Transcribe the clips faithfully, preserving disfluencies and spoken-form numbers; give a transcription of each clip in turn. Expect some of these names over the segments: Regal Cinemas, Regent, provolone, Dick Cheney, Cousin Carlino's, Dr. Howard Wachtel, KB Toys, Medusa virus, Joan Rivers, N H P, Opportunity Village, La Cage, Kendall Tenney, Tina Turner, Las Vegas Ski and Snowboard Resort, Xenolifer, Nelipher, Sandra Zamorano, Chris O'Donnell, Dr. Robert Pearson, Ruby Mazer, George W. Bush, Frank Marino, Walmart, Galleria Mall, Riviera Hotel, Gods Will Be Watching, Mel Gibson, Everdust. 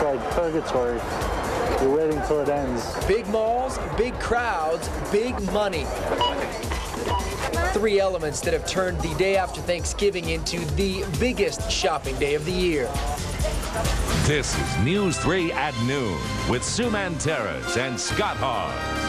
It's like purgatory. You're waiting till it ends. Big malls, big crowds, big money. Three elements that have turned the day after Thanksgiving into the biggest shopping day of the year. This is News three at noon with Sue Manteris and Scott Haws.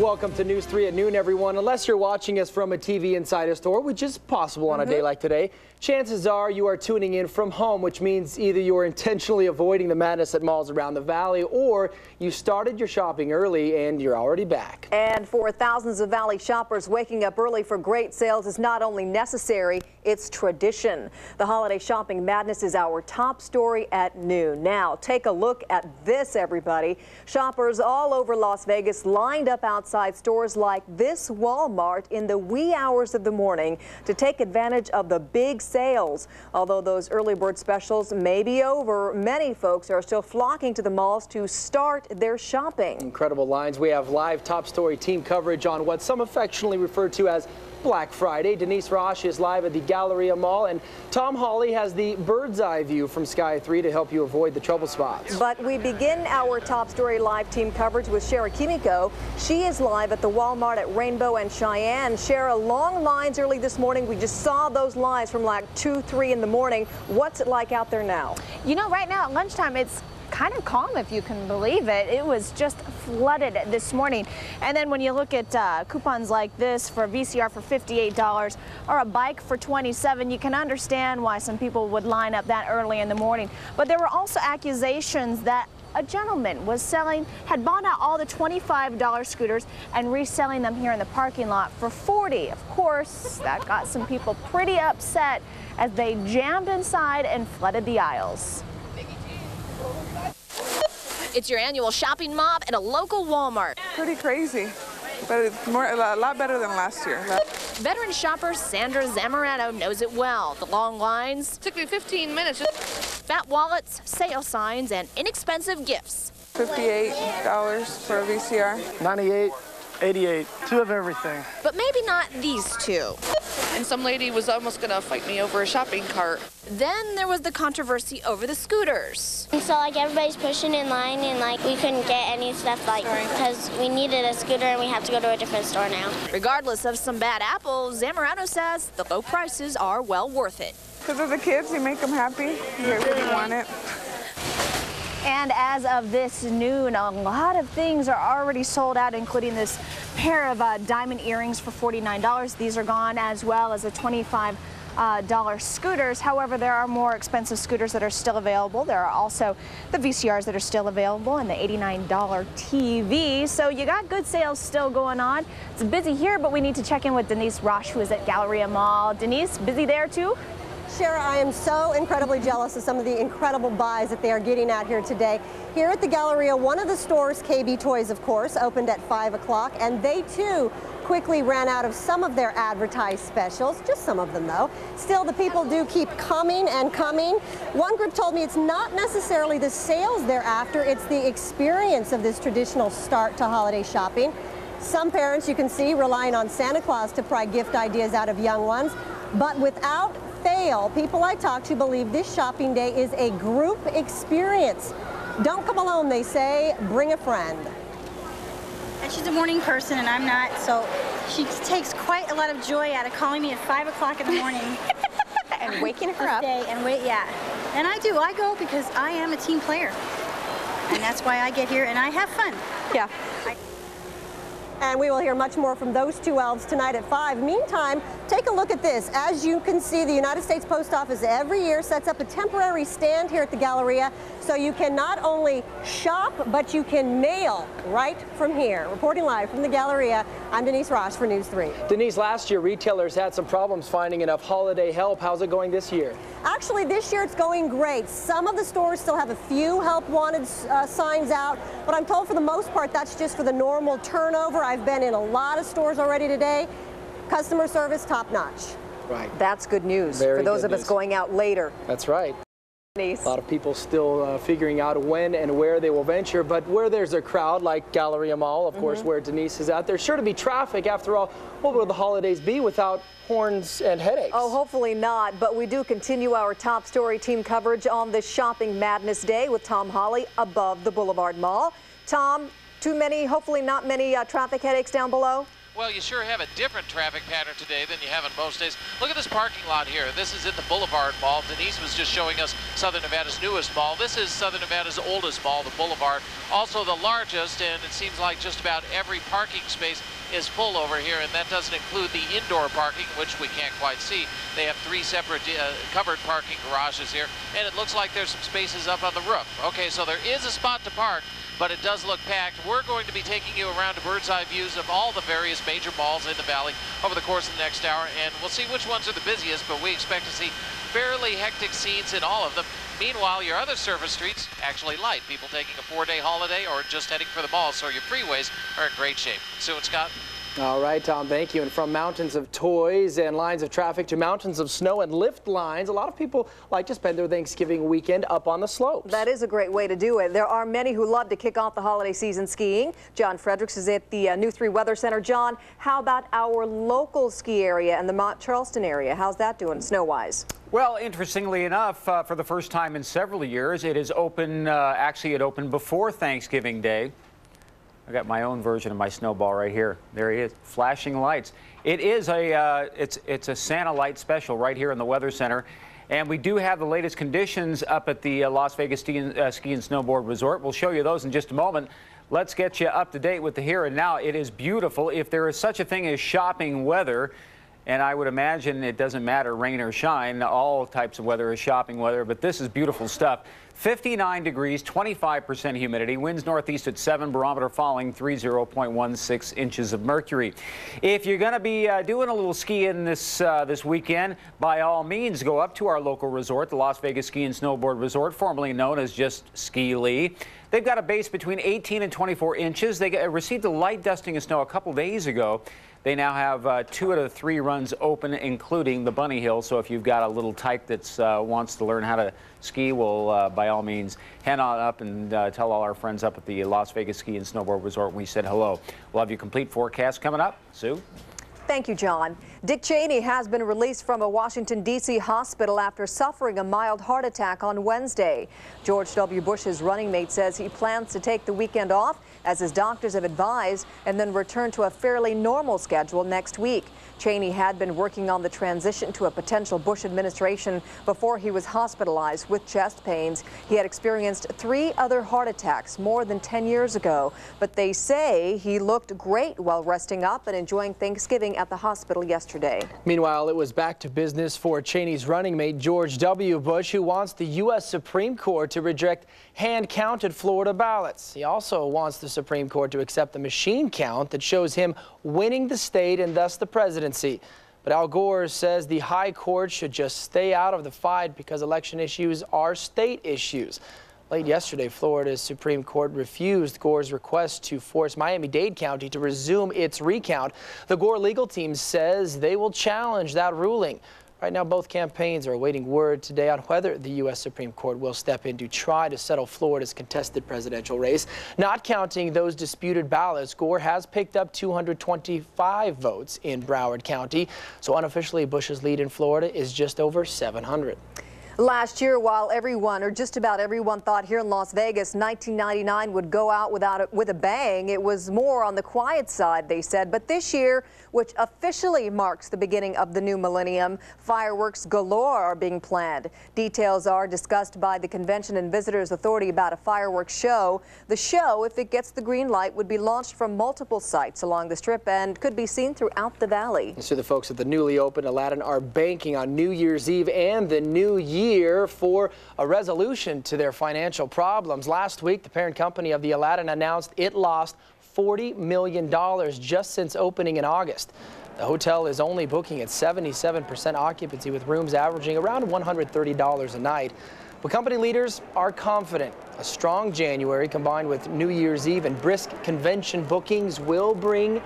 Welcome to News three at noon, everyone. Unless you're watching us from a T V inside a store, which is possible on mm-hmm. a day like today, chances are you are tuning in from home, which means either you're intentionally avoiding the madness at malls around the valley, or you started your shopping early and you're already back. And for thousands of valley shoppers, waking up early for great sales is not only necessary, it's tradition. The holiday shopping madness is our top story at noon. Now take a look at this, everybody. Shoppers all over Las Vegas lined up outside stores like this Walmart in the wee hours of the morning to take advantage of the big sales. Although those early bird specials may be over, many folks are still flocking to the malls to start their shopping. Incredible lines. We have live top story team coverage on what some affectionately refer to as Black Friday. Denise Rosch is live at the Galleria Mall, and Tom Hawley has the bird's eye view from Sky three to help you avoid the trouble spots. But we begin our top story live team coverage with Chera Kimiko. She is live at the Walmart at Rainbow and Cheyenne. Chera, long lines early this morning. We just saw those lines from like two, three in the morning. What's it like out there now? You know, right now at lunchtime, it's kind of calm, if you can believe it. It was just flooded this morning. And then when you look at uh, coupons like this for a V C R for fifty-eight dollars or a bike for twenty-seven dollars, you can understand why some people would line up that early in the morning. But there were also accusations that a gentleman was selling, had bought out all the twenty-five dollar scooters and reselling them here in the parking lot for forty dollars. Of course, that got some people pretty upset as they jammed inside and flooded the aisles. It's your annual shopping mob at a local Walmart. Pretty crazy, but it's more, a lot better than last year. Veteran shopper Sandra Zamorano knows it well. The long lines. It took me fifteen minutes. Fat wallets, sale signs, and inexpensive gifts. fifty-eight dollars for a V C R. ninety-eight dollars. eighty-eight, two of everything. But maybe not these two. And some lady was almost gonna fight me over a shopping cart. Then there was the controversy over the scooters. And so like everybody's pushing in line and like we couldn't get any stuff like because we needed a scooter and we have to go to a different store now. Regardless of some bad apples, Zamorano says the low prices are well worth it. Because of the kids, you make them happy. They really want it. And as of this noon, a lot of things are already sold out, including this pair of uh, diamond earrings for forty-nine dollars. These are gone, as well as a twenty-five dollar uh, scooters. However, there are more expensive scooters that are still available. There are also the V C Rs that are still available and the eighty-nine dollar T V. So you got good sales still going on. It's busy here, but we need to check in with Denise Rosch, who is at Galleria Mall. Denise, busy there too? Chera, I am so incredibly jealous of some of the incredible buys that they are getting out here today. Here at the Galleria, one of the stores, K B Toys, of course, opened at five o'clock, and they too quickly ran out of some of their advertised specials, just some of them though. Still, the people do keep coming and coming. One group told me it's not necessarily the sales they're after, it's the experience of this traditional start to holiday shopping. Some parents, you can see, relying on Santa Claus to pry gift ideas out of young ones, but without fail, people I talk to believe this shopping day is a group experience. Don't come alone, they say, bring a friend. And she's a morning person and I'm not, so she takes quite a lot of joy out of calling me at five o'clock in the morning. And waking her up. And wait, yeah. And I do, I go because I am a team player. And that's why I get here and I have fun. Yeah. I And we will hear much more from those two elves tonight at five. Meantime, take a look at this. As you can see, the United States Post Office every year sets up a temporary stand here at the Galleria, so you can not only shop, but you can mail right from here. Reporting live from the Galleria, I'm Denise Rosch for News three. Denise, last year retailers had some problems finding enough holiday help. How's it going this year? Actually, this year it's going great. Some of the stores still have a few help wanted uh, signs out, but I'm told for the most part that's just for the normal turnover. I've been in a lot of stores already today. Customer service top notch. Right. That's good news for those of us going out later. That's right. A lot of people still uh, figuring out when and where they will venture, but where there's a crowd like Galleria Mall, of mm-hmm. course, where Denise is at, there's sure to be traffic. After all, what will the holidays be without horns and headaches? Oh, hopefully not, but we do continue our top story team coverage on this shopping madness day with Tom Hawley above the Boulevard Mall. Tom, too many, hopefully not many uh, traffic headaches down below? Well, you sure have a different traffic pattern today than you have on most days. Look at this parking lot here. This is at the Boulevard Mall. Denise was just showing us Southern Nevada's newest mall. This is Southern Nevada's oldest mall, the Boulevard. Also the largest, and it seems like just about every parking space is full over here, and that doesn't include the indoor parking, which we can't quite see. They have three separate uh, covered parking garages here, and it looks like there's some spaces up on the roof. Okay, so there is a spot to park, but it does look packed. We're going to be taking you around to bird's eye views of all the various major malls in the valley over the course of the next hour, and we'll see which ones are the busiest, but we expect to see fairly hectic scenes in all of them. Meanwhile, your other surface streets actually light. People taking a four-day holiday or just heading for the mall, so your freeways are in great shape. Sue and Scott. All right, Tom, thank you. And from mountains of toys and lines of traffic to mountains of snow and lift lines, a lot of people like to spend their Thanksgiving weekend up on the slopes. That is a great way to do it. There are many who love to kick off the holiday season skiing. John Fredericks is at the uh, New three Weather Center. John, how about our local ski area and the Mont Charleston area? How's that doing snow-wise? Well, interestingly enough, uh, for the first time in several years, it is open, uh, actually it opened before Thanksgiving Day. I got my own version of my snowball right here. There he is, flashing lights. It is a uh, it's it's a Santa light special right here in the Weather Center, and we do have the latest conditions up at the uh, Las Vegas Ski and, uh, Ski and Snowboard Resort. We'll show you those in just a moment. Let's get you up to date with the here and now. It is beautiful. If there is such a thing as shopping weather, and I would imagine it doesn't matter rain or shine, all types of weather is shopping weather, but this is beautiful stuff. fifty-nine degrees, twenty-five percent humidity, winds northeast at seven, barometer falling thirty point one six inches of mercury. If you're going to be uh, doing a little skiing this uh, this weekend, by all means go up to our local resort, the Las Vegas Ski and Snowboard Resort, formerly known as just Ski Lee. They've got a base between eighteen and twenty-four inches. They received a light dusting of snow a couple days ago. They now have uh, two out of three runs open, including the bunny hill. So if you've got a little tyke that uh, wants to learn how to ski, well, uh, by all means, head on up and uh, tell all our friends up at the Las Vegas Ski and Snowboard Resort we said hello. We'll have your complete forecast coming up. Sue? Thank you, John. Dick Cheney has been released from a Washington, D C hospital after suffering a mild heart attack on Wednesday. George W. Bush's running mate says he plans to take the weekend off, as his doctors have advised, and then return to a fairly normal schedule next week. Cheney had been working on the transition to a potential Bush administration before he was hospitalized with chest pains. He had experienced three other heart attacks more than ten years ago, but they say he looked great while resting up and enjoying Thanksgiving at the hospital yesterday. Meanwhile, it was back to business for Cheney's running mate, George W. Bush, who wants the U S Supreme Court to reject hand-counted Florida ballots. He also wants the Supreme Court to accept the machine count that shows him winning the state and thus the presidency. But Al Gore says the high court should just stay out of the fight because election issues are state issues. Late yesterday, Florida's Supreme Court refused Gore's request to force Miami-Dade County to resume its recount. The Gore legal team says they will challenge that ruling. Right now, both campaigns are awaiting word today on whether the U S Supreme Court will step in to try to settle Florida's contested presidential race. Not counting those disputed ballots, Gore has picked up two hundred twenty-five votes in Broward County. So unofficially, Bush's lead in Florida is just over seven hundred. Last year, while everyone, or just about everyone, thought here in Las Vegas nineteen ninety-nine would go out without a, with a bang, it was more on the quiet side, they said. But this year, which officially marks the beginning of the new millennium, fireworks galore are being planned. Details are discussed by the Convention and Visitors Authority about a fireworks show. The show, if it gets the green light, would be launched from multiple sites along the Strip and could be seen throughout the valley. So the folks at the newly opened Aladdin are banking on New Year's Eve and the New Year for a resolution to their financial problems. Last week, the parent company of the Aladdin announced it lost forty million dollars just since opening in August. The hotel is only booking at seventy-seven percent occupancy with rooms averaging around one hundred thirty dollars a night. But company leaders are confident a strong January combined with New Year's Eve and brisk convention bookings will bring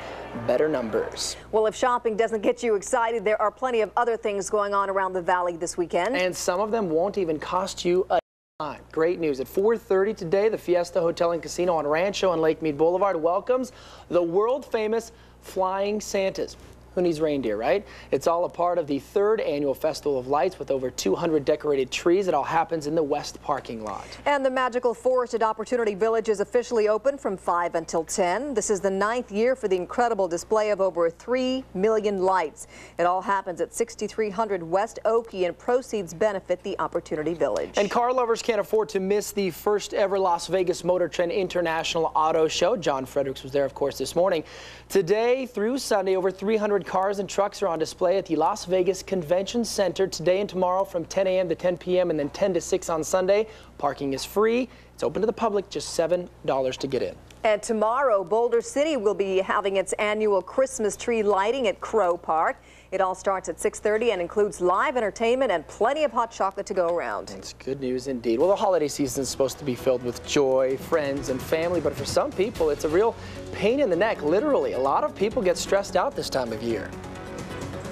better numbers. Well, if shopping doesn't get you excited, there are plenty of other things going on around the valley this weekend. And some of them won't even cost you a dime. Great news. At four thirty today, the Fiesta Hotel and Casino on Rancho and Lake Mead Boulevard welcomes the world-famous Flying Santas. Who needs reindeer, right? It's all a part of the third annual Festival of Lights with over two hundred decorated trees. It all happens in the West parking lot. And the magical forest at Opportunity Village is officially open from five until ten. This is the ninth year for the incredible display of over three million lights. It all happens at sixty-three hundred West Oakey, and proceeds benefit the Opportunity Village. And car lovers can't afford to miss the first ever Las Vegas Motor Trend International Auto Show. John Fredericks was there, of course, this morning. Today through Sunday, over three hundred cars and trucks are on display at the Las Vegas Convention Center today and tomorrow from ten a m to ten p m and then ten to six on Sunday. Parking is free. It's open to the public, just seven dollars to get in. And tomorrow, Boulder City will be having its annual Christmas tree lighting at Crow Park. It all starts at six thirty and includes live entertainment and plenty of hot chocolate to go around. It's good news indeed. Well, the holiday season is supposed to be filled with joy, friends, and family, but for some people, it's a real pain in the neck, literally. A lot of people get stressed out this time of year.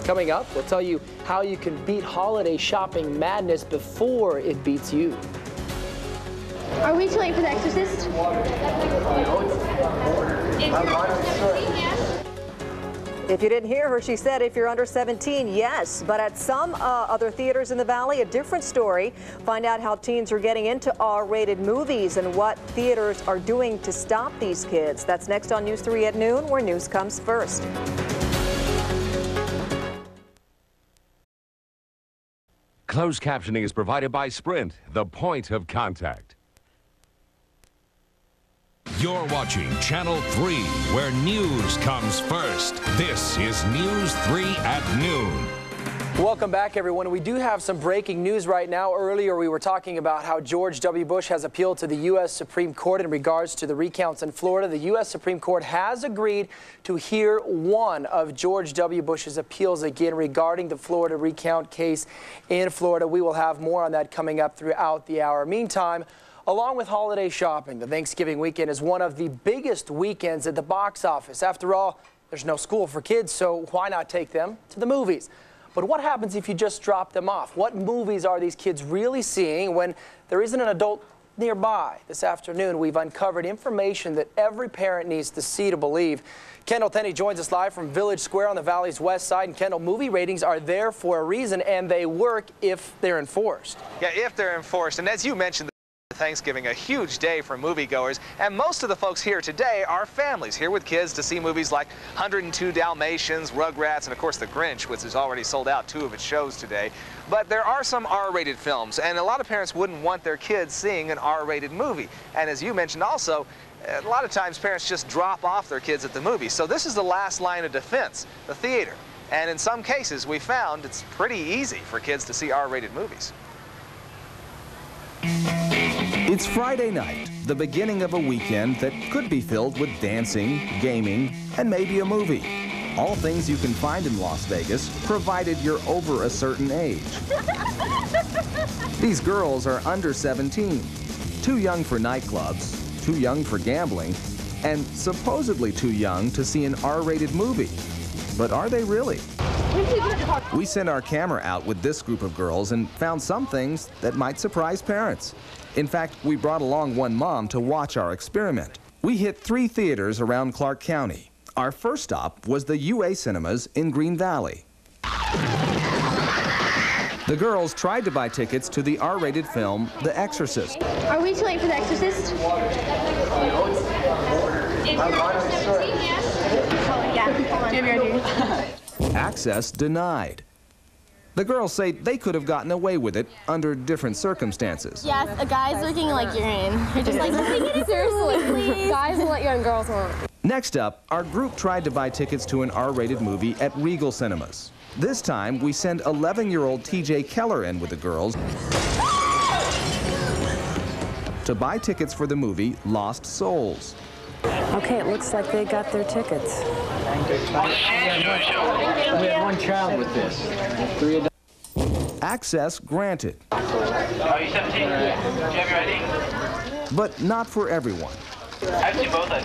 Coming up, we'll tell you how you can beat holiday shopping madness before it beats you. Are we too late for The Exorcist? If you didn't hear her, she said if you're under seventeen, yes. But at some uh, other theaters in the valley, a different story. Find out how teens are getting into R rated movies and what theaters are doing to stop these kids. That's next on News three at noon, where news comes first. Closed captioning is provided by Sprint, the point of contact. You're watching Channel three, where news comes first. This is News three at noon. Welcome back, everyone. We do have some breaking news right now. Earlier, we were talking about how George W. Bush has appealed to the U S Supreme Court in regards to the recounts in Florida. The U S Supreme Court has agreed to hear one of George W. Bush's appeals again regarding the Florida recount case in Florida. We will have more on that coming up throughout the hour. Meantime, along with holiday shopping, the Thanksgiving weekend is one of the biggest weekends at the box office. After all, there's no school for kids, so why not take them to the movies? But what happens if you just drop them off? What movies are these kids really seeing when there isn't an adult nearby? This afternoon, we've uncovered information that every parent needs to see to believe. Kendall Tenney joins us live from Village Square on the Valley's west side. And Kendall, movie ratings are there for a reason, and they work if they're enforced. Yeah, if they're enforced. And as you mentioned, Thanksgiving, a huge day for moviegoers, and most of the folks here today are families here with kids to see movies like one hundred and two Dalmatians, Rugrats, and of course The Grinch, which has already sold out two of its shows today. But there are some R rated films, and a lot of parents wouldn't want their kids seeing an R rated movie. And as you mentioned also, a lot of times parents just drop off their kids at the movie. So this is the last line of defense, the theater. And in some cases, we found it's pretty easy for kids to see R rated movies. It's Friday night, the beginning of a weekend that could be filled with dancing, gaming, and maybe a movie. All things you can find in Las Vegas, provided you're over a certain age. These girls are under seventeen, too young for nightclubs, too young for gambling, and supposedly too young to see an R rated movie. But are they really? We sent our camera out with this group of girls and found some things that might surprise parents. In fact, we brought along one mom to watch our experiment. We hit three theaters around Clark County. Our first stop was the U A Cinemas in Green Valley. The girls tried to buy tickets to the R rated film, The Exorcist. Are we too late for The Exorcist? Access denied. The girls say they could have gotten away with it under different circumstances. Yes, a guy's looking like urine. You're just like, seriously, please. Guys will let young girls on. Next up, our group tried to buy tickets to an R rated movie at Regal Cinemas. This time, we send eleven year old T J Keller in with the girls to buy tickets for the movie Lost Souls. Okay, it looks like they got their tickets. We have one child with this. Three adults. Access granted. Are you seventeen? Do you have your I D? But not for everyone. I've seen both I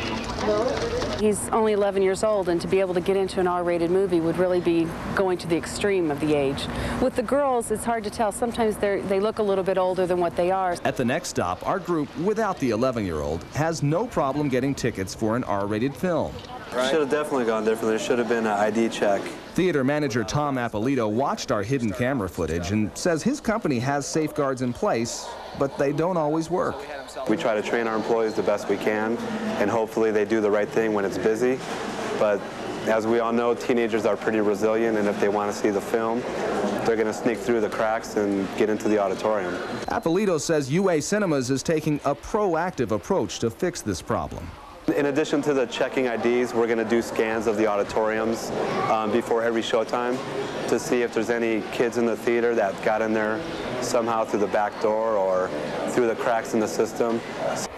Ds. He's only eleven years old, and to be able to get into an R rated movie would really be going to the extreme of the age. With the girls, it's hard to tell. Sometimes they look a little bit older than what they are. At the next stop, our group, without the eleven-year-old, has no problem getting tickets for an R rated film. Right. Should have definitely gone differently. There should have been an I D check. Theater manager Tom Appolito watched our hidden camera footage and says his company has safeguards in place, but they don't always work. We try to train our employees the best we can, and hopefully they do the right thing when it's busy. But as we all know, teenagers are pretty resilient, and if they want to see the film, they're going to sneak through the cracks and get into the auditorium. Appolito says U A Cinemas is taking a proactive approach to fix this problem. In addition to the checking I Ds, we're going to do scans of the auditoriums um, before every showtime to see if there's any kids in the theater that got in there somehow through the back door or through the cracks in the system.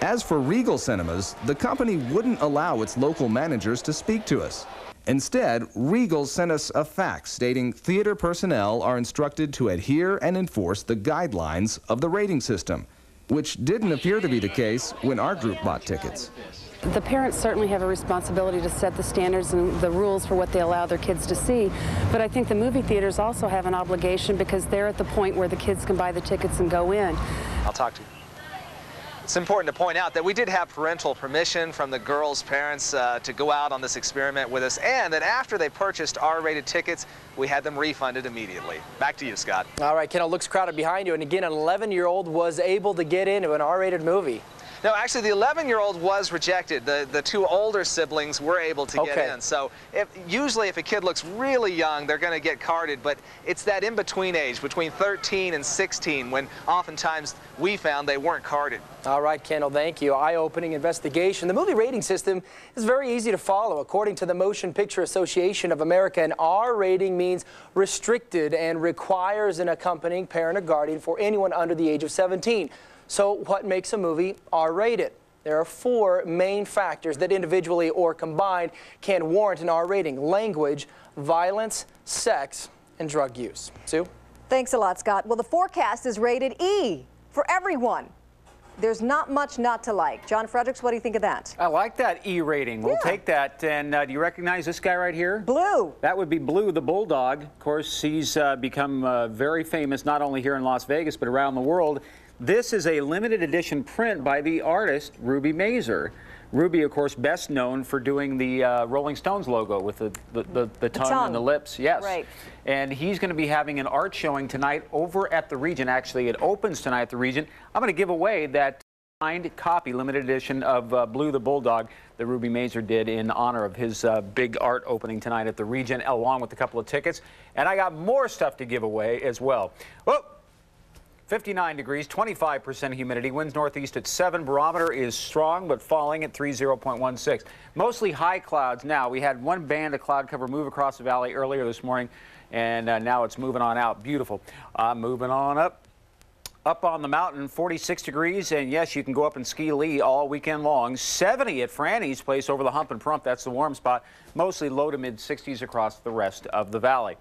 As for Regal Cinemas, the company wouldn't allow its local managers to speak to us. Instead, Regal sent us a fax stating theater personnel are instructed to adhere and enforce the guidelines of the rating system, which didn't appear to be the case when our group bought tickets. The parents certainly have a responsibility to set the standards and the rules for what they allow their kids to see, but I think the movie theaters also have an obligation because they're at the point where the kids can buy the tickets and go in. I'll talk to you. It's important to point out that we did have parental permission from the girls' parents uh, to go out on this experiment with us, and that after they purchased R rated tickets, we had them refunded immediately. Back to you, Scott. All right, Kendall, looks crowded behind you, and again, an eleven-year-old was able to get into an R rated movie. No, actually, the eleven-year-old was rejected. The, the two older siblings were able to okay. get in. So if, usually if a kid looks really young, they're going to get carded. But it's that in-between age, between thirteen and sixteen, when oftentimes we found they weren't carded. All right, Kendall, thank you. Eye-opening investigation. The movie rating system is very easy to follow. According to the Motion Picture Association of America, an R rating means restricted and requires an accompanying parent or guardian for anyone under the age of seventeen. So what makes a movie R rated? There are four main factors that individually or combined can warrant an R rating: language, violence, sex, and drug use. Sue? Thanks a lot, Scott. Well, the forecast is rated E for everyone. There's not much not to like. John Fredericks, what do you think of that? I like that E rating. We'll yeah. take that. And uh, do you recognize this guy right here? Blue. That would be Blue the Bulldog. Of course, he's uh, become uh, very famous not only here in Las Vegas but around the world. This is a limited edition print by the artist Ruby Mazer. Ruby, of course, best known for doing the uh, Rolling Stones logo with the, the, the, the, tongue the tongue and the lips. Yes. Right. And he's going to be having an art showing tonight over at the Regent. Actually, it opens tonight at the Regent. I'm going to give away that signed copy, limited edition of uh, Blue the Bulldog that Ruby Mazer did in honor of his uh, big art opening tonight at the Regent, along with a couple of tickets. And I got more stuff to give away as well. Well, fifty-nine degrees, twenty-five percent humidity, winds northeast at seven. Barometer is strong but falling at three zero point one six. Mostly high clouds now. We had one band of cloud cover move across the valley earlier this morning, and uh, now it's moving on out. Beautiful. Uh, moving on up. Up on the mountain, forty-six degrees, and yes, you can go up and ski Lee all weekend long. seventy at Franny's Place over the Hump and Prump. That's the warm spot. Mostly low to mid sixties across the rest of the valley.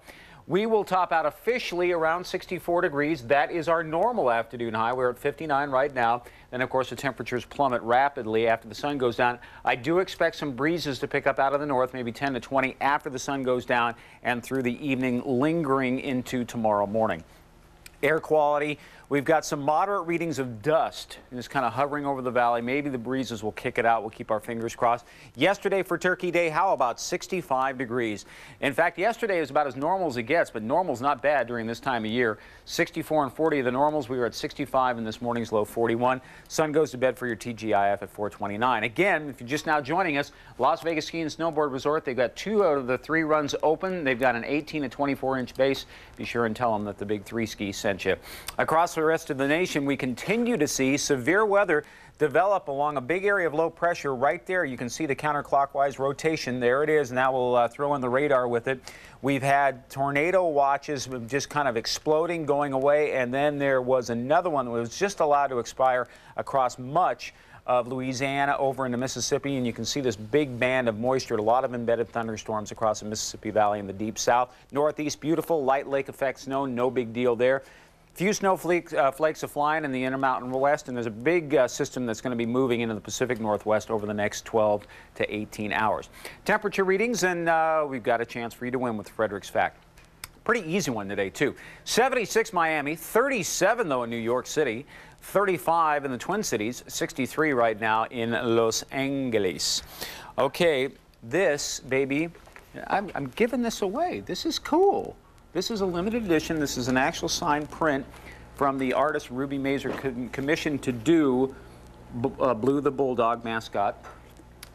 We will top out officially around sixty-four degrees. That is our normal afternoon high. We're at fifty-nine right now. Then, of course, the temperatures plummet rapidly after the sun goes down. I do expect some breezes to pick up out of the north, maybe ten to twenty after the sun goes down and through the evening, lingering into tomorrow morning. Air quality, we've got some moderate readings of dust, and it's kind of hovering over the valley. Maybe the breezes will kick it out. We'll keep our fingers crossed. Yesterday for Turkey Day, how about sixty-five degrees? In fact, yesterday is about as normal as it gets, but normal's not bad during this time of year. sixty-four and forty of the normals. We were at sixty-five in this morning's low forty-one. Sun goes to bed for your T G I F at four twenty-nine. Again, if you're just now joining us, Las Vegas Ski and Snowboard Resort, they've got two out of the three runs open. They've got an eighteen to twenty-four inch base. Be sure and tell them that the Big Three Ski sent you. Across the rest of the nation, we continue to see severe weather develop along a big area of low pressure right there. You can see the counterclockwise rotation. There it is. Now we'll uh, throw in the radar with it. We've had tornado watches just kind of exploding, going away, and then there was another one that was just allowed to expire across much of Louisiana over into Mississippi, and you can see this big band of moisture, a lot of embedded thunderstorms across the Mississippi Valley and the Deep South. Northeast, beautiful, light lake effect snow, no big deal there. Few snowflakes uh, flakes are flying in the Intermountain West, and there's a big uh, system that's going to be moving into the Pacific Northwest over the next twelve to eighteen hours. Temperature readings, and uh, we've got a chance for you to win with Fredericks Fact. Pretty easy one today, too. seventy-six Miami, thirty-seven, though, in New York City, thirty-five in the Twin Cities, sixty-three right now in Los Angeles. Okay, this, baby, I'm, I'm giving this away. This is cool. This is a limited edition. This is an actual signed print from the artist Ruby Mazer, commissioned to do uh, Blue the Bulldog mascot.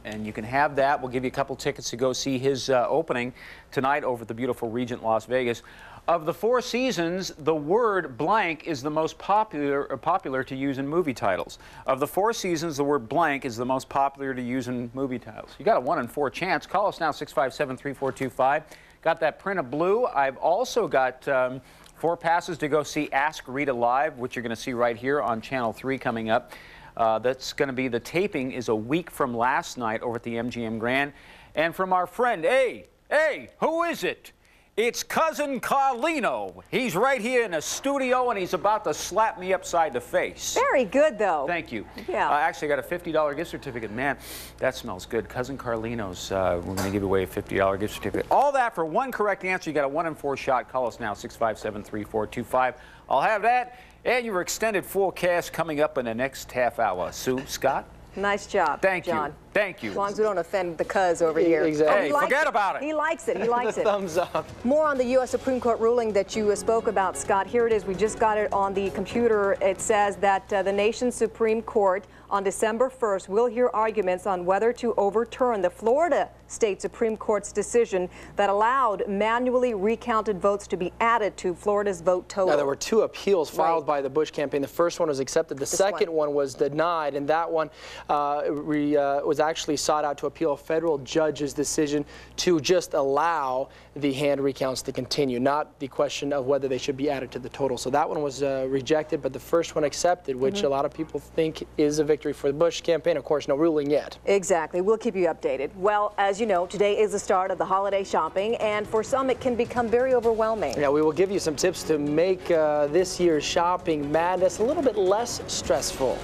And you can have that. We'll give you a couple tickets to go see his uh, opening tonight over at the beautiful Regent, Las Vegas. Of the Four Seasons, the word blank is the most popular, uh, popular to use in movie titles. Of the Four Seasons, the word blank is the most popular to use in movie titles. You got a one in four chance. Call us now, six five seven, three four two five. Got that print of Blue. I've also got um, four passes to go see Ask Rita Live, which you're going to see right here on Channel three coming up. Uh, that's going to be, the taping is a week from last night over at the M G M Grand. And from our friend, hey, hey, who is it? It's Cousin Carlino. He's right here in a studio, and he's about to slap me upside the face. Very good, though. Thank you. Yeah. I uh, actually got a fifty dollar gift certificate. Man, that smells good. Cousin Carlino's, uh, we're going to give away a fifty dollar gift certificate. All that for one correct answer. You got a one in four shot. Call us now, six five seven, three four two five. I'll have that and your extended forecast coming up in the next half hour. Sue, Scott? Nice job, Thank John. you. Thank you. As long as we don't offend the cuz over here. Exactly. Hey, oh, he forget it. about it. He likes it. He likes it. Thumbs up. More on the U S Supreme Court ruling that you spoke about, Scott. Here it is. We just got it on the computer. It says that uh, the nation's Supreme Court on December first will hear arguments on whether to overturn the Florida State Supreme Court's decision that allowed manually recounted votes to be added to Florida's vote total. Now, there were two appeals filed right. by the Bush campaign. The first one was accepted. The this second one. one was denied, and that one uh, re, uh, was actually sought out to appeal a federal judge's decision to just allow the hand recounts to continue, not the question of whether they should be added to the total. So that one was uh, rejected, but the first one accepted, which mm-hmm. a lot of people think is a victory for the Bush campaign. Of course, no ruling yet. Exactly. We'll keep you updated. Well, as you know, today is the start of the holiday shopping, and for some it can become very overwhelming. Yeah, we will give you some tips to make uh, this year's shopping madness a little bit less stressful.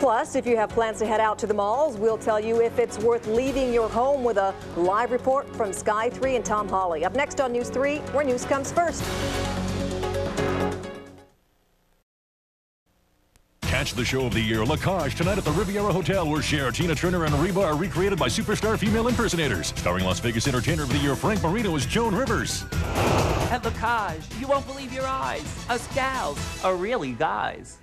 Plus, if you have plans to head out to the malls, we'll tell you if it's worth leaving your home with a live report from Sky three and Tom Hawley. Up next on News three, where news comes first. Catch the show of the year, La Cage, tonight at the Riviera Hotel, where Cher, Tina Turner, and Reba are recreated by superstar female impersonators. Starring Las Vegas Entertainer of the Year Frank Marino as Joan Rivers. At La Cage, you won't believe your eyes. Us gals are really guys.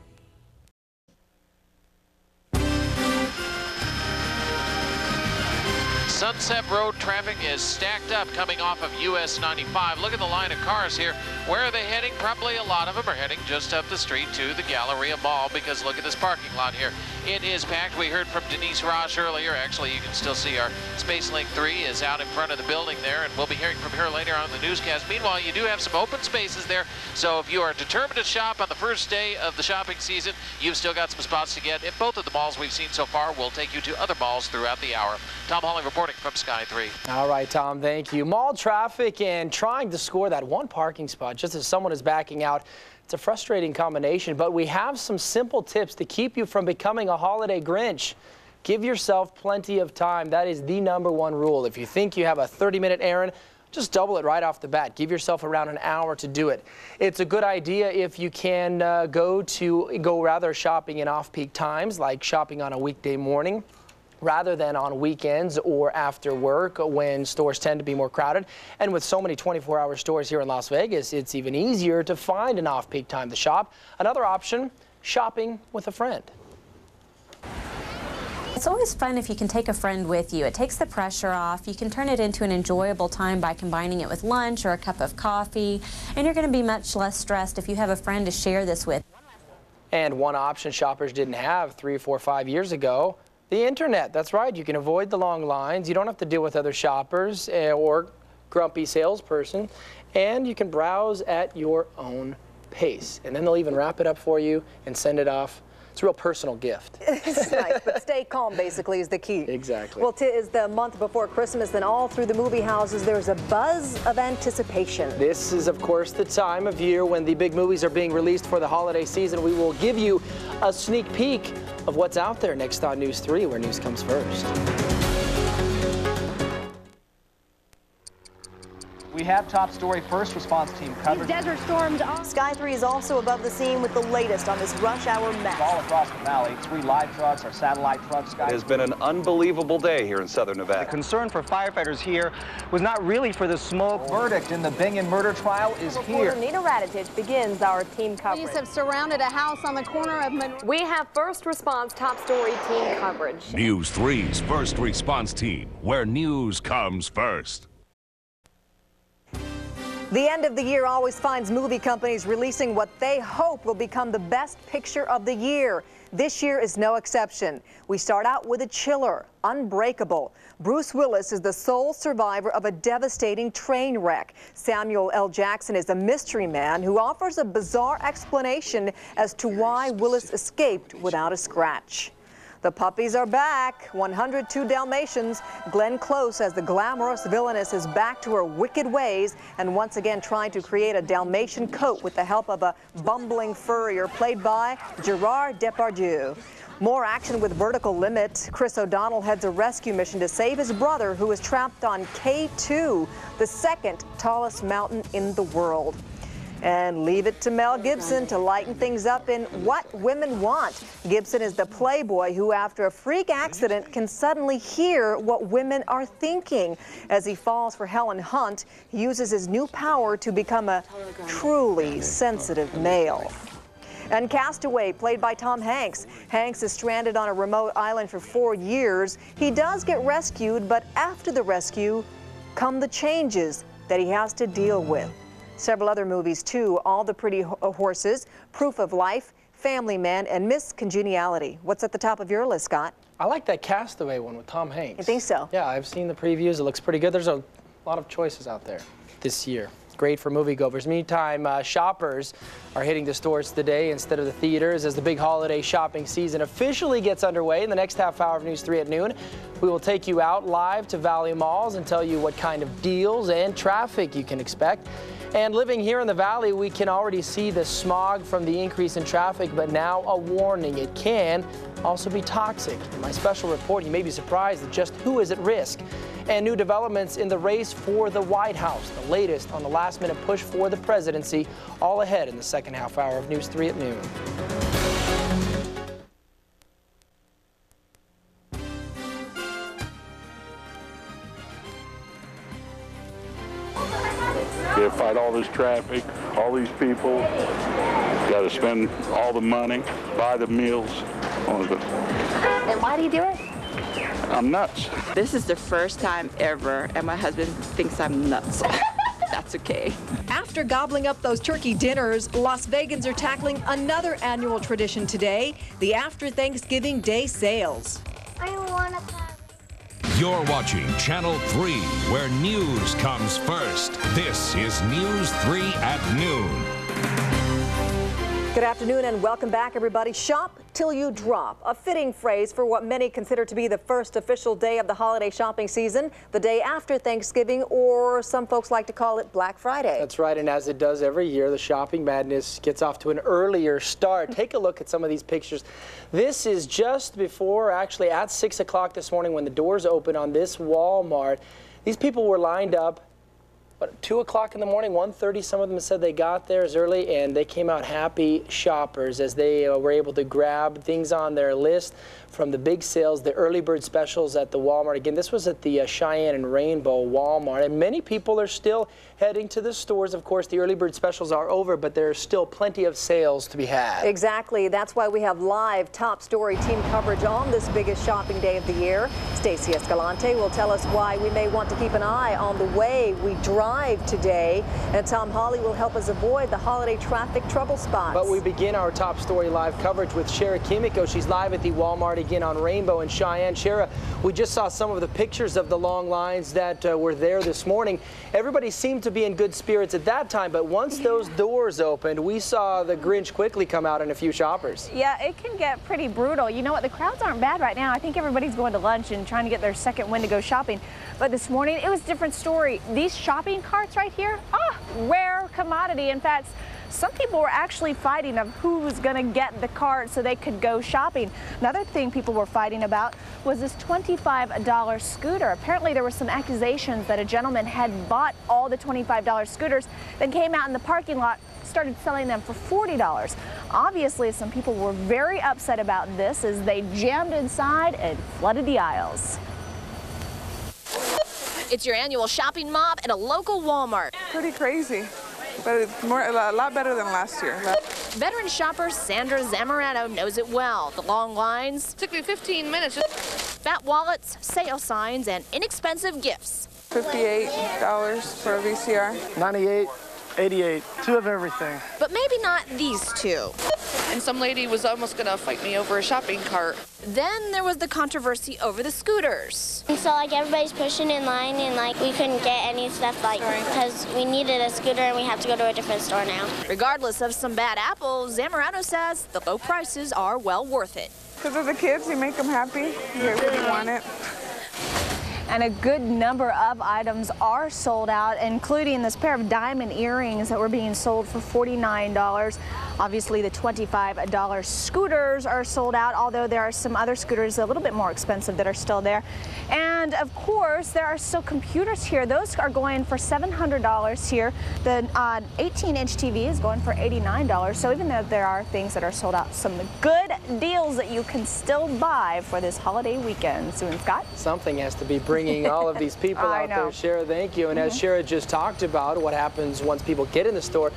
Sunset Road traffic is stacked up coming off of U S ninety-five. Look at the line of cars here. Where are they heading? Probably a lot of them are heading just up the street to the Galleria Mall, because look at this parking lot here. It is packed. We heard from Denise Rosch earlier. Actually, you can still see our Space Link three is out in front of the building there, and we'll be hearing from her later on in the newscast. Meanwhile, you do have some open spaces there, so if you are determined to shop on the first day of the shopping season, you've still got some spots to get. At both of the malls we've seen so far, we'll take you to other malls throughout the hour. Tom Hawley reports from Sky three. All right, Tom, thank you. Mall traffic and trying to score that one parking spot just as someone is backing out. It's a frustrating combination, but we have some simple tips to keep you from becoming a holiday Grinch. Give yourself plenty of time. That is the number one rule. If you think you have a thirty minute errand, just double it right off the bat. Give yourself around an hour to do it. It's a good idea if you can uh, go to go rather shopping in off-peak times, like shopping on a weekday morning, rather than on weekends or after work when stores tend to be more crowded. And with so many twenty-four hour stores here in Las Vegas, it's even easier to find an off-peak time to shop. Another option, shopping with a friend. It's always fun if you can take a friend with you. It takes the pressure off. You can turn it into an enjoyable time by combining it with lunch or a cup of coffee. And you're going to be much less stressed if you have a friend to share this with. And one option shoppers didn't have three, four, five years ago, the internet. That's right. You can avoid the long lines. You don't have to deal with other shoppers or grumpy salesperson, and you can browse at your own pace. And then they'll even wrap it up for you and send it off. it's a real personal gift. It's nice, but stay calm basically is the key. Exactly. Well, it is the month before Christmas, and all through the movie houses there's a buzz of anticipation. This is of course the time of year when the big movies are being released for the holiday season. We will give you a sneak peek of what's out there next on News three, where news comes first. We have top story first response team coverage. These desert storms. Sky three is also above the scene with the latest on this rush hour mess. All across the valley, three live trucks, our satellite trucks. Sky it has been an unbelievable day here in southern Nevada. The concern for firefighters here was not really for the smoke. Oh. Verdict in the Bingen murder trial is here. Nina Radisich begins our team coverage. Police have surrounded a house on the corner of Monroe. We have first response top story team coverage. News three's first response team, where news comes first. The end of the year always finds movie companies releasing what they hope will become the best picture of the year. This year is no exception. We start out with a chiller, Unbreakable. Bruce Willis is the sole survivor of a devastating train wreck. Samuel L. Jackson is a mystery man who offers a bizarre explanation as to why Willis escaped without a scratch. The puppies are back. one hundred two Dalmatians. Glenn Close as the glamorous villainess is back to her wicked ways and once again trying to create a Dalmatian coat with the help of a bumbling furrier played by Gerard Depardieu. More action with Vertical Limit. Chris O'Donnell heads a rescue mission to save his brother who is trapped on K two, the second tallest mountain in the world. And leave it to Mel Gibson to lighten things up in What Women Want. Gibson is the playboy who, after a freak accident, can suddenly hear what women are thinking. As he falls for Helen Hunt, he uses his new power to become a truly sensitive male. And Castaway, played by Tom Hanks. Hanks is stranded on a remote island for four years. He does get rescued, but after the rescue come the changes that he has to deal with. Several other movies, too, All the Pretty Horses, Proof of Life, Family Man, and Miss Congeniality. What's at the top of your list, Scott? I like that Castaway one with Tom Hanks. I think so. Yeah, I've seen the previews. It looks pretty good. There's a lot of choices out there this year. Great for moviegoers. Meantime, uh, shoppers are hitting the stores today instead of the theaters as the big holiday shopping season officially gets underway. In the next half hour of News three at noon, we will take you out live to Valley Malls and tell you what kind of deals and traffic you can expect. And living here in the valley, we can already see the smog from the increase in traffic, but now a warning. It can also be toxic. In my special report, you may be surprised at just who is at risk. And new developments in the race for the White House, the latest on the last-minute push for the presidency, all ahead in the second half hour of News three at noon. You fight all this traffic, all these people, got to spend all the money, buy the meals. And why do you do it? I'm nuts. This is the first time ever, and my husband thinks I'm nuts. That's okay. After gobbling up those turkey dinners, Las Vegans are tackling another annual tradition today, the after Thanksgiving Day sales. I want to cry. You're watching Channel three, where news comes first. This is News three at noon. Good afternoon and welcome back, everybody. Shop till you drop, a fitting phrase for what many consider to be the first official day of the holiday shopping season, the day after Thanksgiving, or some folks like to call it Black Friday. That's right, and as it does every year, the shopping madness gets off to an earlier start. Take a look at some of these pictures. This is just before, actually at six o'clock this morning when the doors open on this Walmart. These people were lined up, what, two o'clock in the morning, one thirty. Some of them said they got theirs early, and they came out happy shoppers as they uh, were able to grab things on their list from the big sales, the early bird specials at the Walmart. Again, this was at the uh, Cheyenne and Rainbow Walmart, and many people are still heading to the stores. Of course, the early bird specials are over, but there are still plenty of sales to be had. Exactly. That's why we have live top story team coverage on this biggest shopping day of the year. Stacey Escalante will tell us why we may want to keep an eye on the way we drive today, and Tom Hawley will help us avoid the holiday traffic trouble spots. But we begin our top story live coverage with Chera Kimiko. She's live at the Walmart again on Rainbow and Cheyenne. Chera, we just saw some of the pictures of the long lines that uh, were there this morning. Everybody seemed to to be in good spirits at that time, but once those doors opened, we saw the Grinch quickly come out in a few shoppers. Yeah, it can get pretty brutal. You know what? The crowds aren't bad right now. I think everybody's going to lunch and trying to get their second win to go shopping. But this morning, it was a different story. These shopping carts right here, ah, rare commodity. In fact, some people were actually fighting of who was going to get the cart so they could go shopping. Another thing people were fighting about was this twenty-five dollar scooter. Apparently there were some accusations that a gentleman had bought all the twenty-five dollar scooters, then came out in the parking lot, started selling them for forty dollars. Obviously some people were very upset about this as they jammed inside and flooded the aisles. It's your annual shopping mob at a local Walmart. Pretty crazy. But it's more, a lot better than last year. Veteran shopper Sandra Zamorano knows it well. The long lines. Took me fifteen minutes. Fat wallets, sale signs, and inexpensive gifts. fifty-eight dollars for a V C R. ninety-eight dollars, eighty-eight dollars, two of everything. But maybe not these two. And some lady was almost going to fight me over a shopping cart. Then there was the controversy over the scooters. And so, like, everybody's pushing in line, and, like, we couldn't get any stuff, like, because we needed a scooter, and we have to go to a different store now. Regardless of some bad apples, Zamorano says the low prices are well worth it. Because of the kids, you make them happy. They really want it. And a good number of items are sold out, including this pair of diamond earrings that were being sold for forty-nine dollars. Obviously, the twenty-five dollar scooters are sold out, although there are some other scooters a little bit more expensive that are still there. And of course, there are still computers here. Those are going for seven hundred dollars here. The eighteen inch uh, T V is going for eighty-nine dollars. So even though there are things that are sold out, some good deals that you can still buy for this holiday weekend. Sue and Scott? Something has to be brilliant. Bringing all of these people out know. there, Chera, thank you. And mm-hmm. as Chera just talked about, what happens once people get in the store,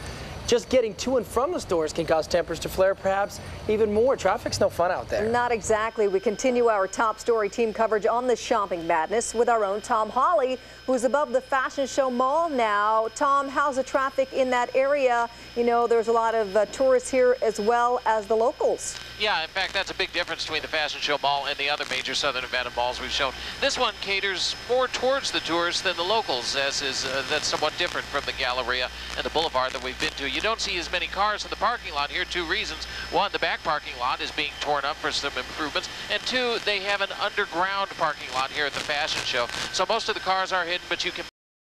just getting to and from the stores can cause tempers to flare, perhaps even more. Traffic's no fun out there. Not exactly. We continue our top story team coverage on the shopping madness with our own Tom Hawley, who's above the Fashion Show Mall now. Tom, how's the traffic in that area? You know, there's a lot of uh, tourists here as well as the locals. Yeah, in fact, that's a big difference between the Fashion Show Mall and the other major Southern Nevada malls we've shown. This one caters more towards the tourists than the locals, as is uh, that's somewhat different from the Galleria and the Boulevard that we've been to. You don't see as many cars in the parking lot here. Two reasons. One, the back parking lot is being torn up for some improvements. And two, they have an underground parking lot here at the Fashion Show. So most of the cars are hidden, but you can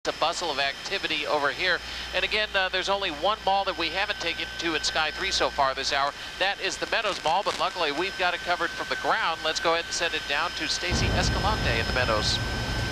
the bustle of activity over here. And again, uh, there's only one mall that we haven't taken to in Sky three so far this hour. That is the Meadows Mall, but luckily we've got it covered from the ground. Let's go ahead and send it down to Stacey Escalante at the Meadows.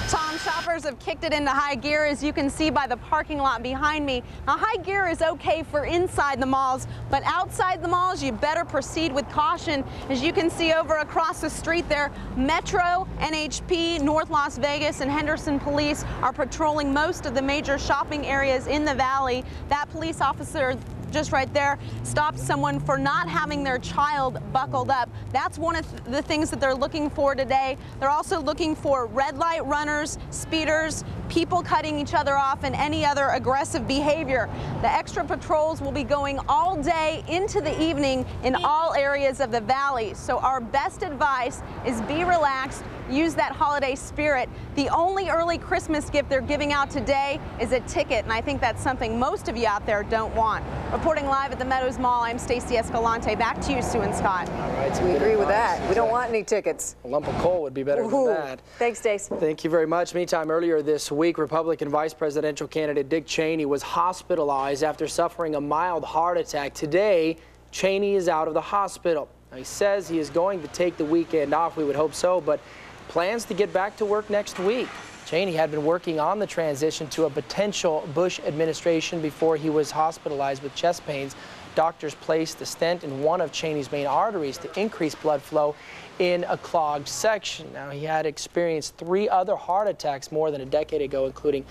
Tom, shoppers have kicked it into high gear, as you can see by the parking lot behind me. Now, high gear is okay for inside the malls, but outside the malls, you better proceed with caution. As you can see over across the street there, Metro, N H P, North Las Vegas, and Henderson police are patrolling most of the major shopping areas in the valley. That police officer just right there stopped someone for not having their child buckled up. That's one of th the things that they're looking for today. They're also looking for red light runners, speeders, people cutting each other off, and any other aggressive behavior. The extra patrols will be going all day into the evening in all areas of the valley. So our best advice is be relaxed, use that holiday spirit. The only early Christmas gift they're giving out today is a ticket, and I think that's something most of you out there don't want. Reporting live at the Meadows Mall, I'm Stacey Escalante. Back to you, Sue and Scott. All right, so we agree with that. We don't want any tickets. A lump of coal would be better Ooh. than that. Thanks, Stacey. Thank you very much. Meantime, earlier this week, Republican vice presidential candidate Dick Cheney was hospitalized after suffering a mild heart attack. Today, Cheney is out of the hospital. Now, he says he is going to take the weekend off. We would hope so, but plans to get back to work next week. Cheney had been working on the transition to a potential Bush administration before he was hospitalized with chest pains. Doctors placed a stent in one of Cheney's main arteries to increase blood flow in a clogged section. Now, he had experienced three other heart attacks more than a decade ago, including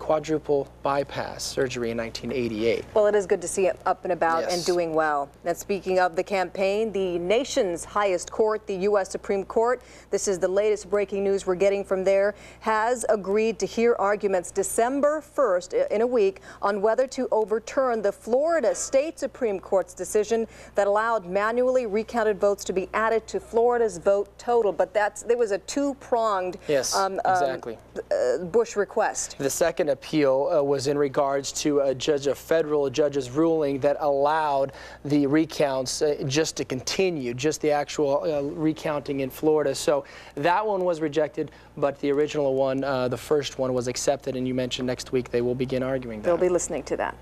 quadruple bypass surgery in nineteen eighty-eight. Well, it is good to see him up and about yes. and doing well. And speaking of the campaign, the nation's highest court, the U S Supreme Court, this is the latest breaking news we're getting from there, has agreed to hear arguments December first in a week on whether to overturn the Florida State Supreme Court's decision that allowed manually recounted votes to be added to Florida's vote total. But that's, there was a two-pronged yes, um, exactly. um, uh, Bush request. The second second appeal uh, was in regards to a judge, a federal judge's ruling that allowed the recounts uh, just to continue, just the actual uh, recounting in Florida. So that one was rejected, but the original one, uh, the first one, was accepted. And you mentioned next week they will begin arguing that. They'll be listening to that.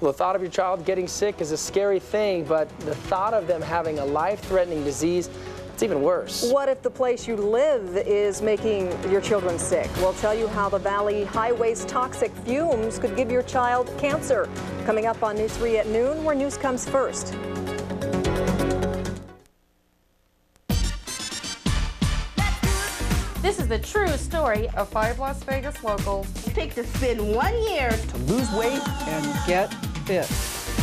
Well, the thought of your child getting sick is a scary thing, but the thought of them having a life-threatening disease, it's even worse. What if the place you live is making your children sick? We'll tell you how the Valley Highway's toxic fumes could give your child cancer. Coming up on News three at noon, where news comes first. This is the true story of five Las Vegas locals. It takes to spend one year to lose weight and get fit.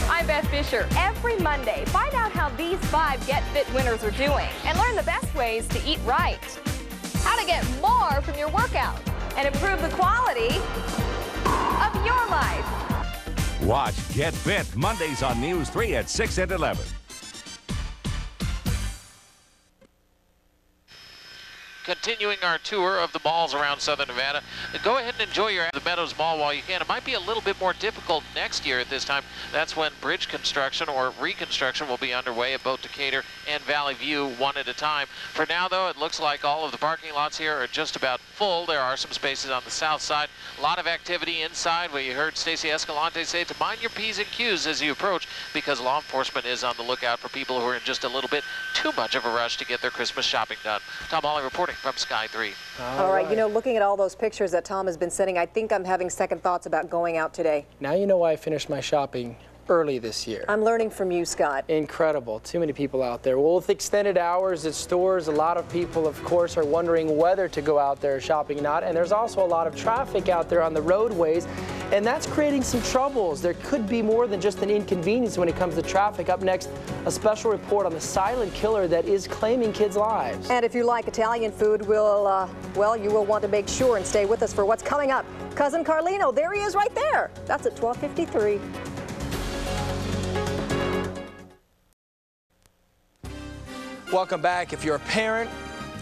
I'm Beth Fisher. Every Monday, find out how these five Get Fit winners are doing and learn the best ways to eat right, how to get more from your workout, and improve the quality of your life. Watch Get Fit Mondays on News three at six and eleven. Continuing our tour of the malls around Southern Nevada. Go ahead and enjoy your the Meadows Mall while you can. It might be a little bit more difficult next year at this time. That's when bridge construction or reconstruction will be underway at both Decatur and Valley View one at a time. For now, though, it looks like all of the parking lots here are just about full. There are some spaces on the south side. A lot of activity inside. We heard Stacey Escalante say to mind your P's and Q's as you approach, because law enforcement is on the lookout for people who are in just a little bit too much of a rush to get their Christmas shopping done. Tom Hawley reporting from Sky three. All, all right. right, you know, looking at all those pictures that Tom has been sending, I think I'm having second thoughts about going out today. Now you know why I finished my shopping early this year. I'm learning from you, Scott. Incredible. Too many people out there. Well, with extended hours at stores, a lot of people, of course, are wondering whether to go out there shopping or not. And there's also a lot of traffic out there on the roadways, and that's creating some troubles. There could be more than just an inconvenience when it comes to traffic. Up next, a special report on the silent killer that is claiming kids' lives. And if you like Italian food, we'll, uh, well, you will want to make sure and stay with us for what's coming up. Cousin Carlino, there he is right there. That's at twelve fifty-three. Welcome back. If you're a parent,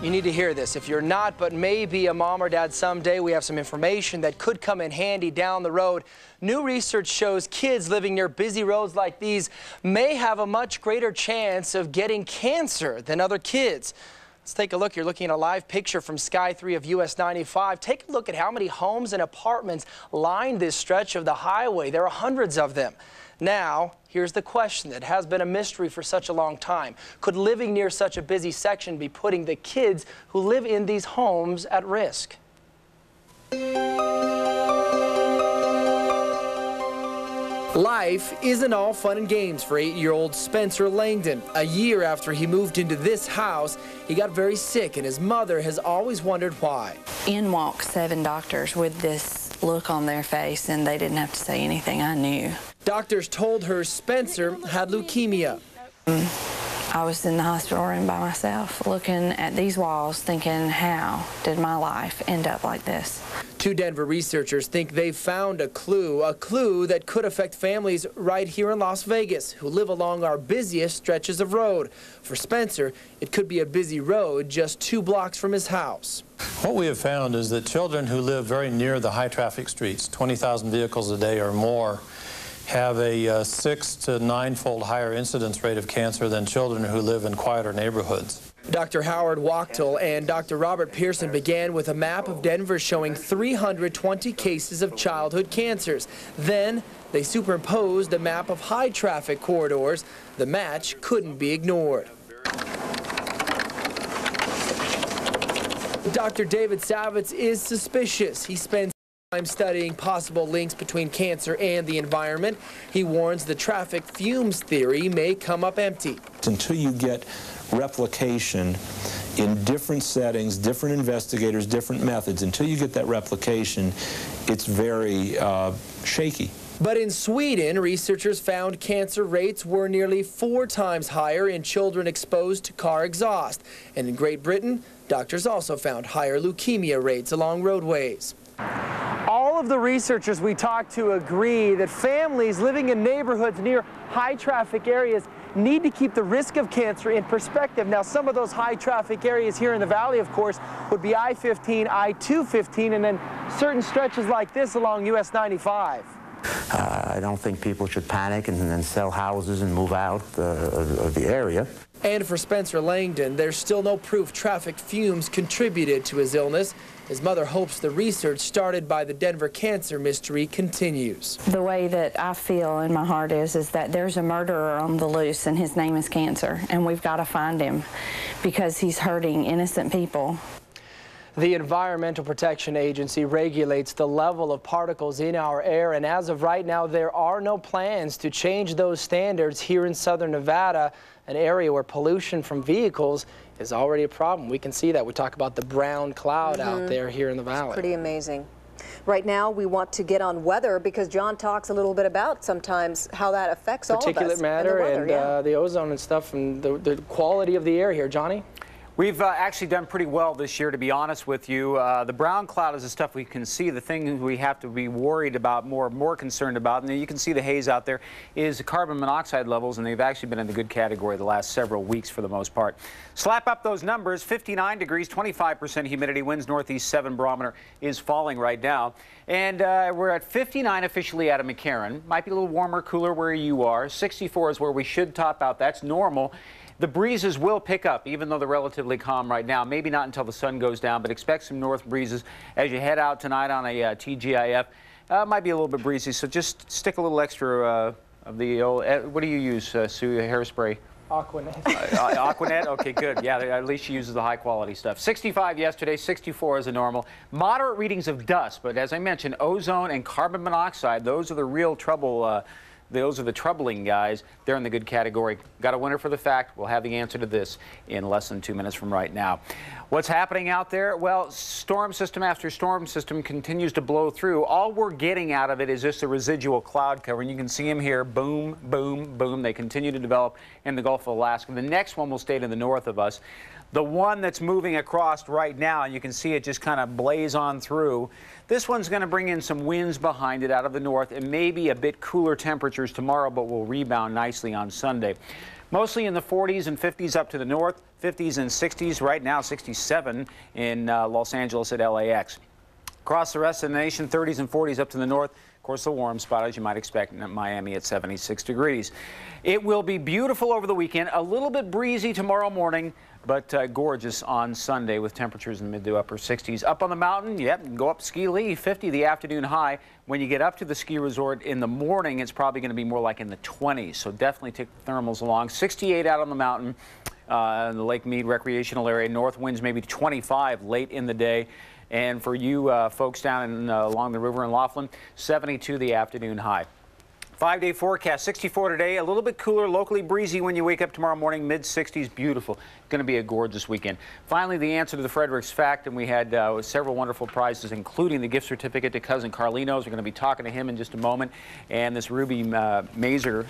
you need to hear this. If you're not, but maybe a mom or dad someday, we have some information that could come in handy down the road. New research shows kids living near busy roads like these may have a much greater chance of getting cancer than other kids. Let's take a look. You're looking at a live picture from Sky three of U S ninety-five. Take a look at how many homes and apartments line this stretch of the highway. There are hundreds of them. Now, here's the question that has been a mystery for such a long time. Could living near such a busy section be putting the kids who live in these homes at risk? Life isn't all fun and games for eight-year-old Spencer Langdon. A year after he moved into this house, he got very sick, and his mother has always wondered why. In walked seven doctors with this look on their face, and they didn't have to say anything. I knew. Doctors told her Spencer had leukemia. I was in the hospital room by myself, looking at these walls, thinking, how did my life end up like this? Two Denver researchers think they found a clue, a clue that could affect families right here in Las Vegas who live along our busiest stretches of road. For Spencer, it could be a busy road just two blocks from his house. What we have found is that children who live very near the high traffic streets, twenty thousand vehicles a day or more, have a uh, six to nine-fold higher incidence rate of cancer than children who live in quieter neighborhoods. Doctor Howard Wachtel and Doctor Robert Pearson began with a map of Denver showing three hundred twenty cases of childhood cancers. Then they superimposed a map of high-traffic corridors. The match couldn't be ignored. Doctor David Savitz is suspicious. He spends I'm studying possible links between cancer and the environment. He warns the traffic fumes theory may come up empty. Until you get replication in different settings, different investigators, different methods, until you get that replication, it's very uh, shaky. But in Sweden, researchers found cancer rates were nearly four times higher in children exposed to car exhaust. And in Great Britain, doctors also found higher leukemia rates along roadways. All of the researchers we talked to agree that families living in neighborhoods near high traffic areas need to keep the risk of cancer in perspective. Now, some of those high traffic areas here in the valley, of course, would be I fifteen, I two fifteen, and then certain stretches like this along U S ninety-five. Uh, I don't think people should panic and then sell houses and move out uh, of the area. And for Spencer Langdon, there's still no proof traffic fumes contributed to his illness. His mother hopes the research started by the Denver cancer mystery continues. The way that I feel in my heart is, is that there's a murderer on the loose, and his name is Cancer, and we've got to find him because he's hurting innocent people. The Environmental Protection Agency regulates the level of particles in our air, and as of right now, there are no plans to change those standards here in southern Nevada, an area where pollution from vehicles is already a problem. We can see that. We talk about the brown cloud mm-hmm. out there here in the valley. It's pretty amazing. Right now, we want to get on weather because John talks a little bit about sometimes how that affects all of us. Particulate matter and, the, weather, and yeah. uh, the ozone and stuff, and the, the quality of the air here. Johnny? We've uh, actually done pretty well this year, to be honest with you. Uh, the brown cloud is the stuff we can see. The thing we have to be worried about, more more concerned about, and you can see the haze out there, is the carbon monoxide levels, and they've actually been in the good category the last several weeks for the most part. Slap up those numbers, fifty-nine degrees, twenty-five percent humidity, winds northeast seven, barometer is falling right now. And uh, we're at fifty-nine officially out of McCarran. Might be a little warmer, cooler where you are. sixty-four is where we should top out. That's normal. The breezes will pick up, even though they're relatively calm right now. Maybe not until the sun goes down, but expect some north breezes as you head out tonight on a uh, T G I F. Uh, might be a little bit breezy, so just stick a little extra uh, of the old. Uh, what do you use, uh, Sue? Hairspray? Aquanet. uh, Aquanet? Okay, good. Yeah, at least she uses the high-quality stuff. sixty-five yesterday, sixty-four as a normal. Moderate readings of dust, but as I mentioned, ozone and carbon monoxide, those are the real trouble. Uh, Those are the troubling guys. They're in the good category. Got a winner for the fact. We'll have the answer to this in less than two minutes from right now. What's happening out there? Well, storm system after storm system continues to blow through. All we're getting out of it is just the residual cloud cover. And you can see them here. Boom, boom, boom. They continue to develop in the Gulf of Alaska. The next one will stay to the north of us. The one that's moving across right now, and you can see it just kind of blaze on through. This one's going to bring in some winds behind it out of the north and maybe a bit cooler temperatures tomorrow, but will rebound nicely on Sunday. Mostly in the forties and fifties up to the north, fifties and sixties, right now sixty-seven in uh, Los Angeles at L A X. Across the rest of the nation, thirties and forties up to the north. Of course, the warm spot, as you might expect, in Miami at seventy-six degrees. It will be beautiful over the weekend, a little bit breezy tomorrow morning, but uh, gorgeous on Sunday with temperatures in the mid to upper sixties. Up on the mountain, yep, you can go up Ski Lee, fifty the afternoon high. When you get up to the ski resort in the morning, it's probably going to be more like in the twenties, so definitely take the thermals along. sixty-eight out on the mountain uh, in the Lake Mead recreational area. North winds maybe twenty-five late in the day. And for you uh, folks down in, uh, along the river in Laughlin, seventy-two the afternoon high. Five-day forecast, sixty-four today, a little bit cooler, locally breezy when you wake up tomorrow morning, mid sixties, beautiful. Going to be a gorgeous weekend. Finally, the answer to the Fredericks fact, and we had uh, several wonderful prizes, including the gift certificate to Cousin Carlino's. We're going to be talking to him in just a moment. And this Ruby uh, Mazer,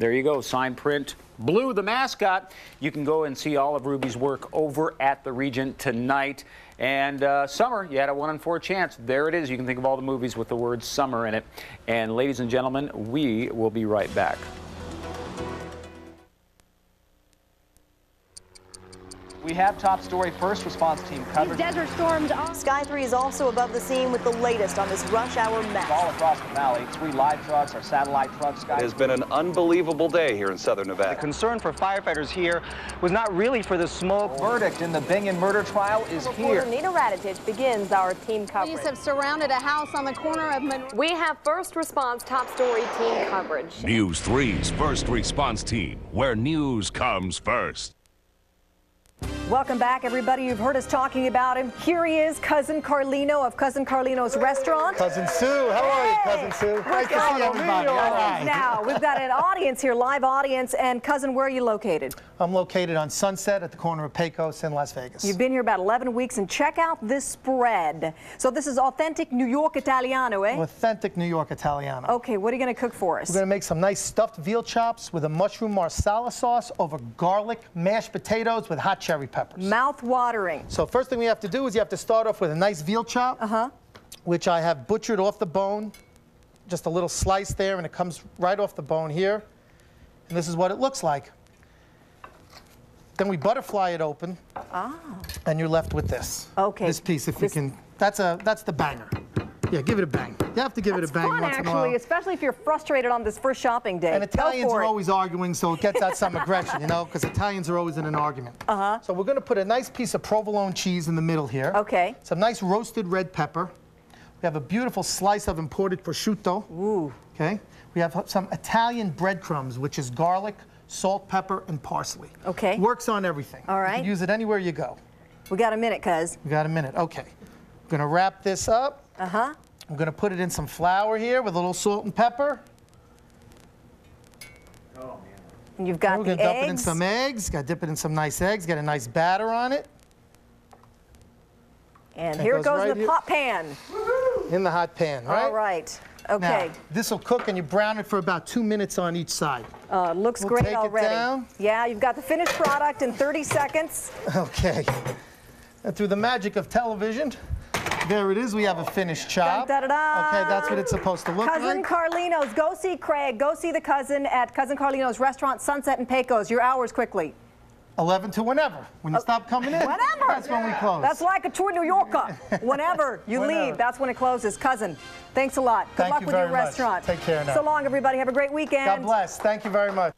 there you go, signed print. Blue, the mascot. You can go and see all of Ruby's work over at the Regent tonight. And uh, summer, you had a one in four chance. There it is. You can think of all the movies with the word summer in it. And ladies and gentlemen, we will be right back. We have top story first response team covered. These desert storms on Sky three is also above the scene with the latest on this rush hour mess. All across the valley, three live trucks, our satellite trucks. Sky it has been an unbelievable day here in southern Nevada. The concern for firefighters here was not really for the smoke. Oh. Verdict in the Bingen murder trial is here. Nina Radisich begins our team coverage. Police have surrounded a house on the corner of Monroe. We have first response top story team coverage. News three's first response team, where news comes first. Welcome back, everybody. You've heard us talking about him. Here he is, Cousin Carlino of Cousin Carlino's Restaurant. Cousin Sue, how are you, Cousin Sue? Great to see everybody. Now, we've got an audience here, live audience. And Cousin, where are you located? I'm located on Sunset at the corner of Pecos in Las Vegas. You've been here about eleven weeks, and check out this spread. So this is authentic New York Italiano, eh? Authentic New York Italiano. Okay, what are you going to cook for us? We're going to make some nice stuffed veal chops with a mushroom marsala sauce over garlic mashed potatoes with hot cherry peppers. Mouth-watering. So first thing we have to do is you have to start off with a nice veal chop, uh-huh. which I have butchered off the bone. Just a little slice there, and it comes right off the bone here. And this is what it looks like. Then we butterfly it open. Ah. And you're left with this. Okay. This piece, if this we can. That's a that's the banger. Yeah, give it a bang. You have to give That's it a bang fun, once actually, in a while. Especially if you're frustrated on this first shopping day. And Italians are it. always arguing, so it gets out some aggression, you know, because Italians are always in an argument. Uh-huh. So we're going to put a nice piece of provolone cheese in the middle here. Okay. Some nice roasted red pepper. We have a beautiful slice of imported prosciutto. Ooh. Okay. We have some Italian breadcrumbs, which is garlic, salt, pepper, and parsley. Okay. Works on everything. All right. You can use it anywhere you go. We got a minute, cuz. We got a minute. Okay. We're going to wrap this up. Uh-huh. I'm going to put it in some flour here with a little salt and pepper. Oh, man. And you've got the eggs. We're going to dip it in some eggs. Got to dip it in some nice eggs. Got a nice batter on it. And here goes the hot pan. In the hot pan, right? All right. Okay. This will cook, and you brown it for about two minutes on each side. Uh, looks great already. Yeah, you've got the finished product in thirty seconds. Okay. And through the magic of television, there it is. We have a finished chop. Dun, da, da, da. Okay, that's what it's supposed to look like. Cousin Carlino's. Go see Craig. Go see the cousin at Cousin Carlino's Restaurant, Sunset and Pecos. Your hours quickly. eleven to whenever. When you uh, stop coming in, whenever. That's when we close. That's like a true New Yorker. Whenever you whenever. leave, that's when it closes. Cousin, thanks a lot. Good Thank luck you with very your much. restaurant. Take care now. So long, everybody. Have a great weekend. God bless. Thank you very much.